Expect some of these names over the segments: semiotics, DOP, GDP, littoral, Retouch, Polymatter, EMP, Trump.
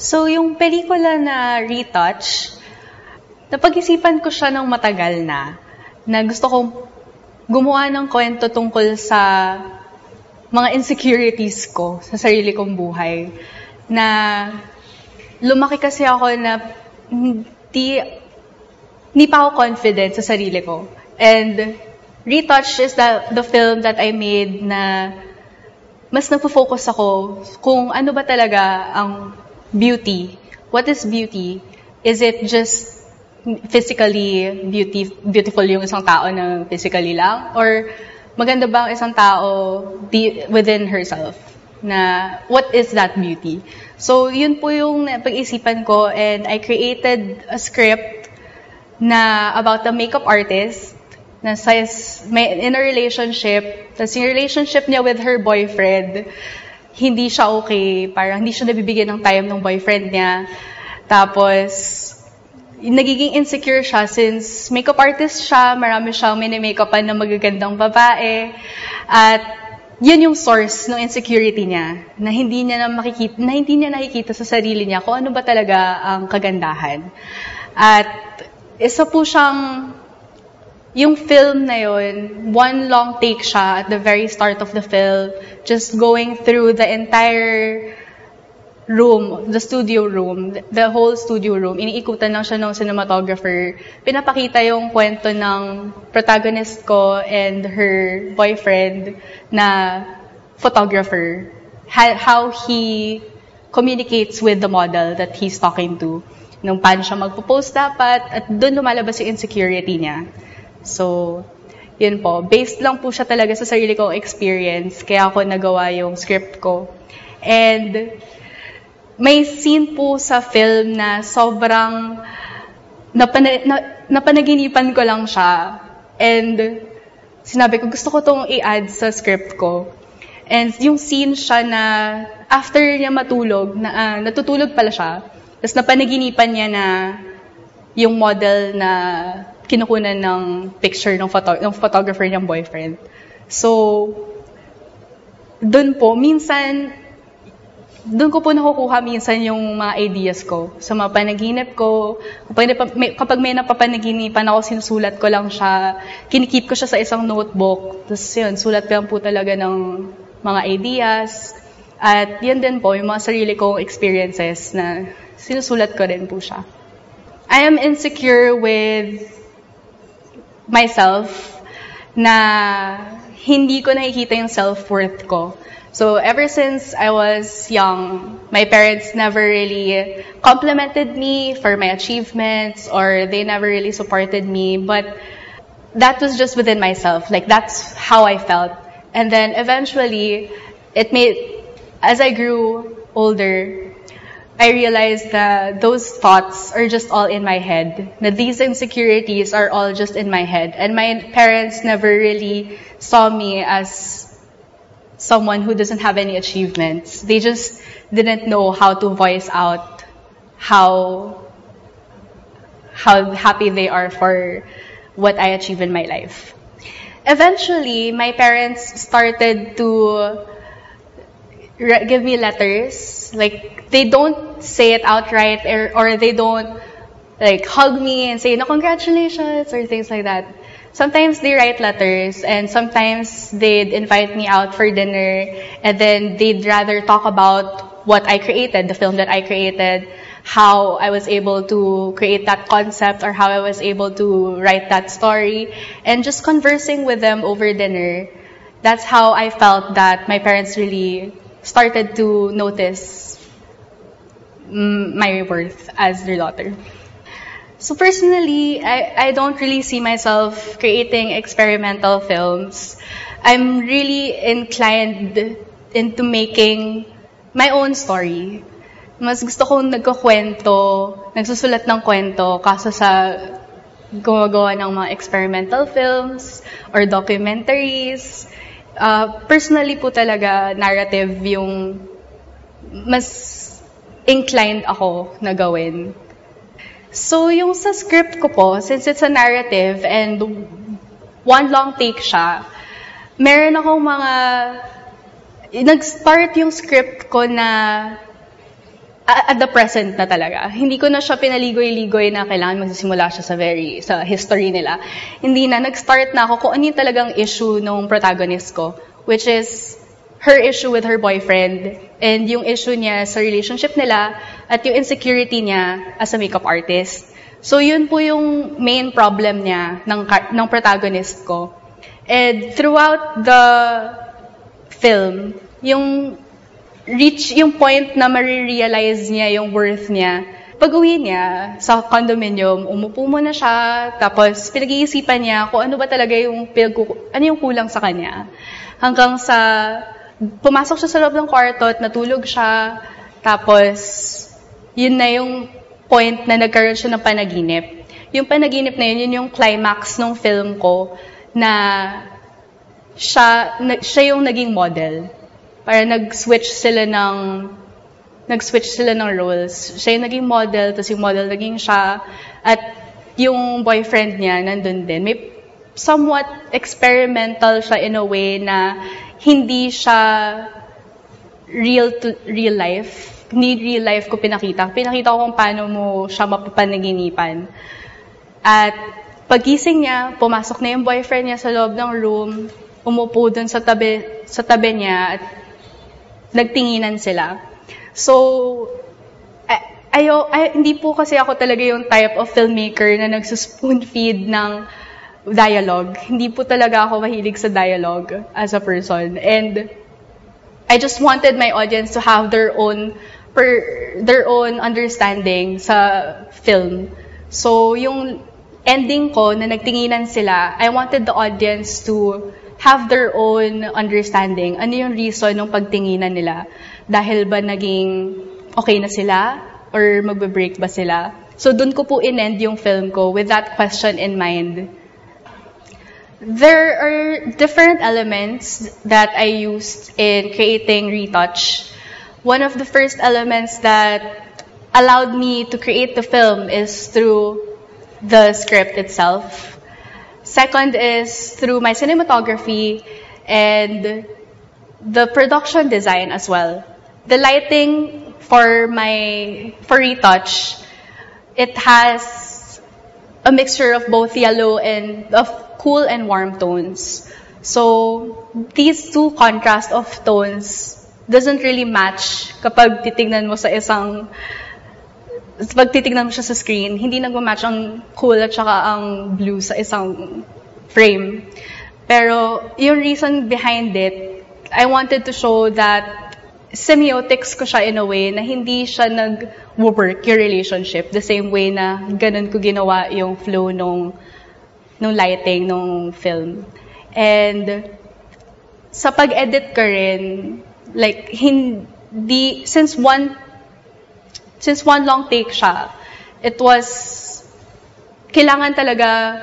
So, yung pelikula na Retouch, napag-isipan ko siya ng matagal na gusto kong gumawa ng kwento tungkol sa mga insecurities ko sa sarili kong buhay. Na lumaki kasi ako na hindi pa ako confident sa sarili ko. And Retouch is the film that I made na mas nagpo-focus ako kung ano ba talaga ang beauty. What is beauty? Is it just physically beautiful yung isang tao na physically lang? Or maganda ba ang isang tao within herself? Na what is that beauty? So yun po yung napag-isipan ko, and I created a script na about a makeup artist na in a relationship, tas yung relationship niya with her boyfriend, hindi siya okay, parang hindi siya nabibigyan ng time ng boyfriend niya. Tapos, nagiging insecure siya since makeup artist siya, marami siyang mini-makeupan ng magagandang babae. At yun yung source ng insecurity niya, na hindi niya nakikita sa sarili niya kung ano ba talaga ang kagandahan. At isa po siyang, yung film na yun, one long take siya at the very start of the film, just going through the entire room, the studio room, the whole studio room. Iniikutan lang siya ng cinematographer. Pinapakita yung kwento ng protagonist ko and her boyfriend na photographer. How he communicates with the model that he's talking to. Nung paano siya magpo-post dapat, at doon lumalabas yung insecurity niya. So, yun po. Based lang po siya talaga sa sarili kong experience. Kaya ako nagawa yung script ko. And may scene po sa film na sobrang napanaginipan ko lang siya. And sinabi ko, gusto ko tong i-add sa script ko. And yung scene siya na after niya matulog, natutulog pala siya. Tapos napanaginipan niya na yung model na kinukunan ng picture ng photographer niyang boyfriend. So, dun po, minsan, dun ko po nakukuha minsan yung mga ideas ko. Sa mga panaginip ko, kapag may napapanaginipan ako, sinusulat ko lang siya, kinikip ko siya sa isang notebook. Tapos yun, sulat lang po talaga ng mga ideas. At yan din po, yung mga sarili kong experiences na sinusulat ko rin po siya. I am insecure with myself na hindi ko nakikita yung self-worth ko. So, ever since I was young, my parents never really complimented me for my achievements, or they never really supported me, but that was just within myself. Like, that's how I felt. And then, eventually, as I grew older, I realized that those thoughts are just all in my head. That these insecurities are all just in my head. And my parents never really saw me as someone who doesn't have any achievements. They just didn't know how to voice out how happy they are for what I achieve in my life. Eventually, my parents started to give me letters. Like, they don't say it outright, or they don't like hug me and say, "No, congratulations," or things like that. Sometimes they write letters, and sometimes they'd invite me out for dinner, and then they'd rather talk about what I created, the film that I created, how I was able to create that concept, or how I was able to write that story, and just conversing with them over dinner. That's how I felt that my parents really started to notice my worth as their daughter. So personally, I don't really see myself creating experimental films. I'm really inclined into making my own story. Mas gusto kong nagsusulat ng kwento, kaysa sa gumagawa ng mga experimental films or documentaries. Personally po talaga, narrative yung mas inclined ako na gawin. So yung sa script ko po, since it's a narrative and one long take siya, meron akong nag-start yung script ko na at the present na talaga. Hindi ko na siya pinaligoy-ligoy na kailangan magsisimula siya sa history nila. Hindi na, nag-start na ako kung ano yung talagang issue nung protagonist ko, which is her issue with her boyfriend and yung issue niya sa relationship nila at yung insecurity niya as a makeup artist. So yun po yung main problem niya ng protagonist ko. And throughout the film, yung reach yung point na marirealize niya yung worth niya. Pag-uwi niya sa condominium, umupo muna siya, tapos pinag-iisipan niya kung ano ba talaga yung ano yung kulang sa kanya. Hanggang sa pumasok siya sa loob ng kwarto at natulog siya, tapos yun na yung point na nagkaroon siya ng panaginip. Yung panaginip na yun, yun yung climax ng film ko na siya yung naging model. Para nag-switch sila ng roles. Siya yung naging model, tapos yung model naging siya. At yung boyfriend niya, nandun din. May somewhat experimental siya in a way na hindi siya real life. Hindi real life ko pinakita. Pinakita ko kung paano mo siya mapapanaginipan. At pagising niya, pumasok na yung boyfriend niya sa loob ng room, umupo dun sa tabi niya at nagtinginan sila. So, hindi po kasi ako talaga yung type of filmmaker na nagsuspoon feed ng dialogue. Hindi po talaga ako mahilig sa dialogue as a person. And I just wanted my audience to have their own understanding sa film. So, yung ending ko na nagtinginan sila, I wanted the audience to have their own understanding. Ano yung reason ng pagtinginan nila? Dahil ba naging okay na sila? Or magbe-break ba sila? So dun ko po in-end yung film ko with that question in mind. There are different elements that I used in creating Retouch. One of the first elements that allowed me to create the film is through the script itself. Second is through my cinematography and the production design as well. The lighting for Retouch, it has a mixture of both yellow and of cool and warm tones. So these two contrast of tones doesn't really match kapag titignan mo pag titignan mo siya sa screen, hindi nagmamatch ang cool at saka ang blue sa isang frame. Pero yung reason behind it, I wanted to show that semiotics ko siya in a way na hindi siya nag-work yung relationship. The same way na ganun ko ginawa yung flow nung lighting, nung film. And sa pag-edit ko rin, like, hindi, since one long take siya, it was, kailangan talaga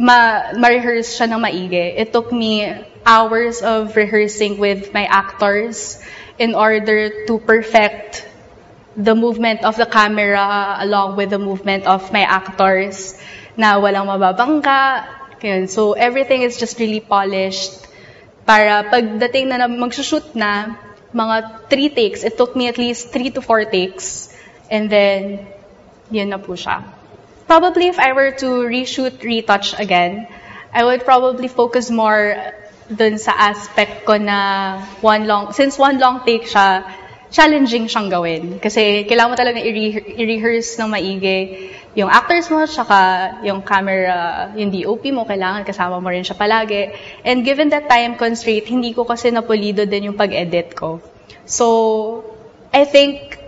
ma-rehearse siya ng maigi. It took me hours of rehearsing with my actors in order to perfect the movement of the camera along with the movement of my actors na walang mababangga. So everything is just really polished para pagdating na mag-shoot na, mga 3 takes. It took me at least 3 to 4 takes. And then, yun na po siya. Probably if I were to reshoot Retouch again, I would probably focus more dun sa aspect ko na since one long take siya, challenging siyang gawin. Kasi kailangan mo talaga i-rehearse ng maigi yung actors mo, saka yung camera, yung DOP mo, kailangan kasama mo rin siya palagi. And given that time constraint, hindi ko kasi napulido din yung pag-edit ko. So, I think,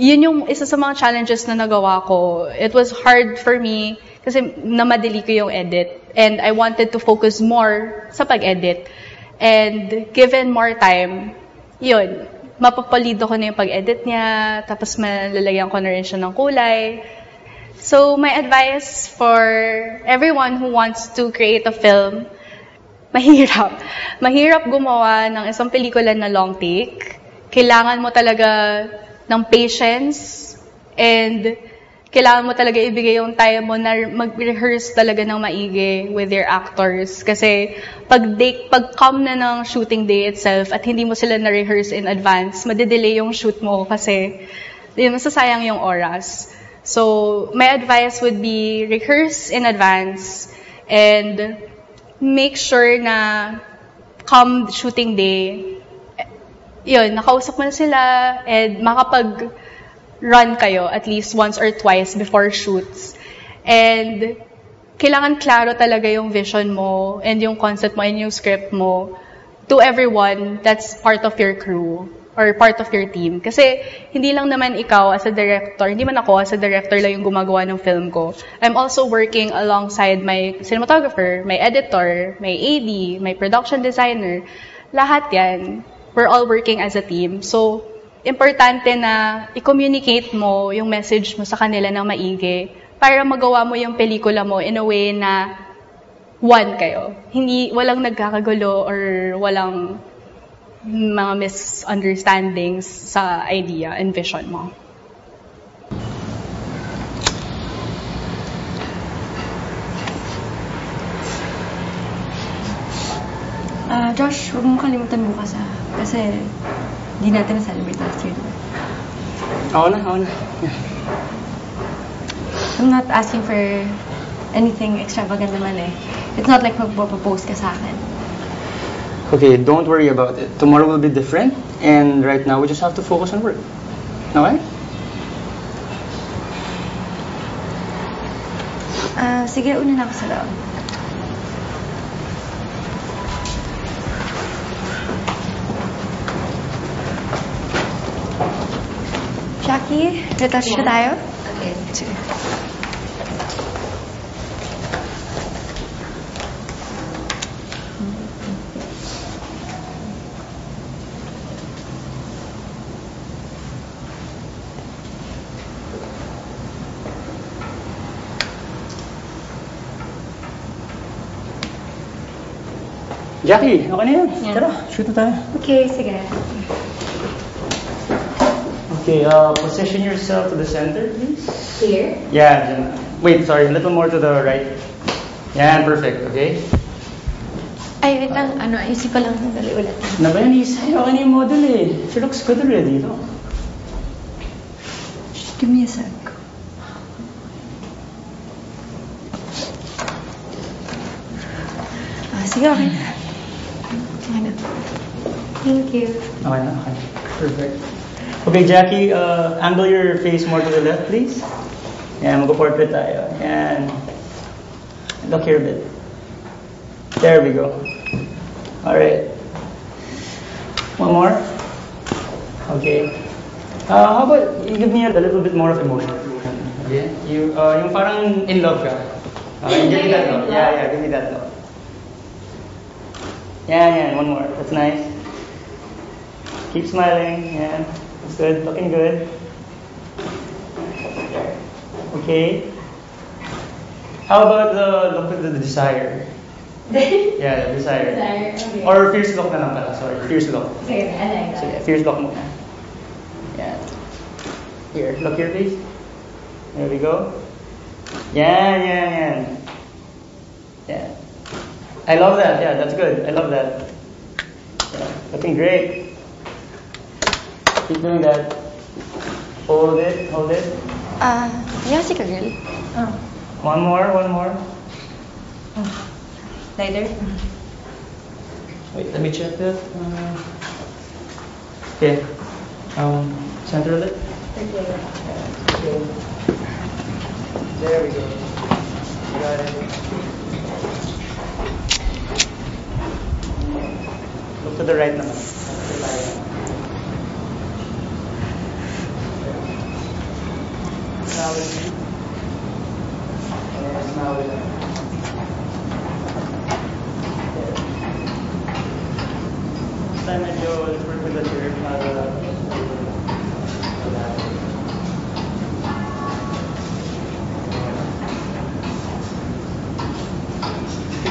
yun yung isa sa mga challenges na nagawa ko. It was hard for me kasi namadali ko yung edit. And I wanted to focus more sa pag-edit. And given more time, yun, mapapulido ko na yung pag-edit niya, tapos malalagyan ko na rin siya ng kulay. So my advice for everyone who wants to create a film, mahirap. Mahirap gumawa ng isang pelikula na long take. Kailangan mo talaga ng patience and kailangan mo talaga ibigay yung time mo na mag-rehearse talaga ng maigi with your actors. Kasi pag-come na ng shooting day itself at hindi mo sila na-rehearse in advance, madedelay yung shoot mo kasi yun, masasayang yung oras. So my advice would be rehearse in advance and make sure na come shooting day, yun, nakausap mo na sila and makapag-run kayo at least once or twice before shoots. And kailangan klaro talaga yung vision mo and yung concept mo and yung script mo to everyone that's part of your crew or part of your team. Kasi hindi lang naman ikaw as a director, hindi man ako as a director lang yung gumagawa ng film ko. I'm also working alongside my cinematographer, my editor, my AD, my production designer. Lahat yan. We're all working as a team. So, importante na i-communicate mo yung message mo sa kanila ng maigi para magawa mo yung pelikula mo in a way na one kayo. Hindi, walang nagkakagulo or walang mga misunderstandings sa idea and vision mo. Josh, huwag mong kalimutan bukas ha. Kasi hindi natin na-celebrate last year. Oo na. Yeah. I'm not asking for anything extravagant naman eh. It's not like magpo-propose ka sa akin. Okay, don't worry about it. Tomorrow will be different, and right now we just have to focus on work. Okay? Sige, una na ako sa loob. Jackie, retouch na tayo? Okay, sige. Jackie, okay na yan. Yeah. Tara, shoot na tayo. Okay, sige. Okay, position yourself to the center, please. Here? Yeah, Jenna. Wait, sorry, a little more to the right. Yeah, perfect, okay? Ay, wait lang, ano, ayusin ko lang sandali ulit. Na ba yan, Isa? Okay na yung model eh. She looks good already, no? Just give me a sec. Sige, okay na. Thank you. Okay. Perfect. Okay, Jackie, angle your face more to the left, please. Yan, mag-portrait tayo. Yan. Look here a bit. There we go. Alright. One more. Okay. How about you give me a little bit more of emotion? Okay? Yung parang in love ka. Okay, give me that love. Yeah, give me that love. Yeah, one more. That's nice. Keep smiling, yeah. That's good, looking good. Okay. How about the desire? Yeah, the desire. Okay. Or fierce look na lang pala, sorry. Fierce look. Okay, I like that. So, yeah, fierce look muna. Yeah. Here, look here please. There we go. Yeah. I love that, yeah, that's good. I love that. Yeah, looking great. Keep doing that. Hold it. Yeah, take a girl. Oh. One more. Oh. Later. Wait, let me check that. Okay. Center of it. Okay. There we go. Got it. Look to the right naman. Now. Time I go with the chair. Think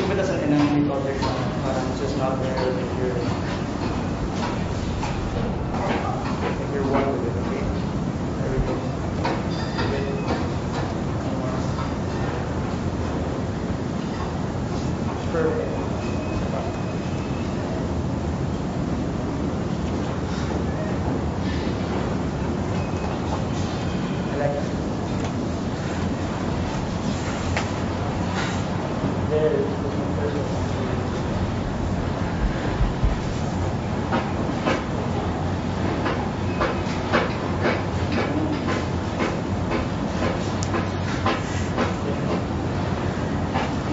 of it as an enemy project. Just not there if you're one with it, okay? There we go. Perfect. like I'm going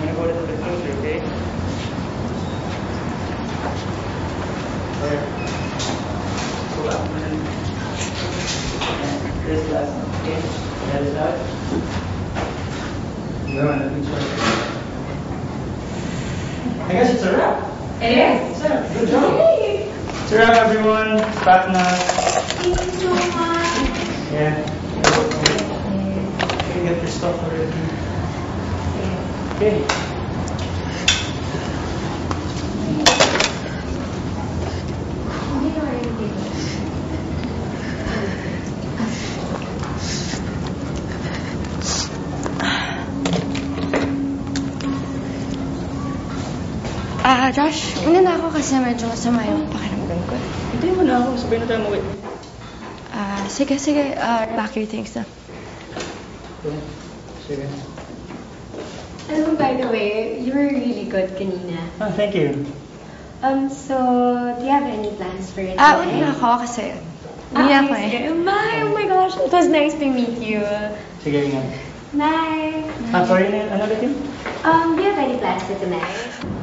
to go to the closure, okay? So I'm going to this last one, okay? That is that. I guess it's a wrap. It is? Good job. Yay. It's a wrap, everyone. It's back now. Thank you so much. Yeah. You can get your stuff already. Okay. Josh, una na ako kasi medyo masama yung pakiramdam ko. Hindi mo na ako. Sabihin na tayo mo. Sige. Back your things na. Okay. Sige. Oh, by the way, you were really good kanina. Oh, thank you. So, do you have any plans for it? Una ako kasi. Hindi ako eh. Oh my gosh, it was nice to meet you. Sige, ingat. Bye. Sorry, ano ulit yun? Do you have any plans for tonight?